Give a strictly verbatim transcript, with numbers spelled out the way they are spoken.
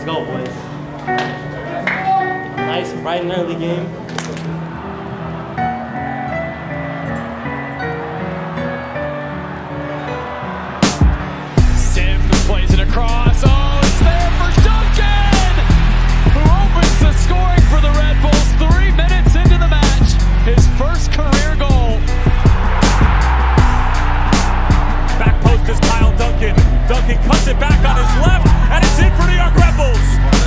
Let's go, boys. Nice, bright and early game. Sims plays it across. Oh, it's there for Duncan, who opens the scoring for the Red Bulls three minutes into the match. His first career goal. Back post is Kyle Duncan. Duncan cuts it back on his left, and it's in for New York Red Bulls.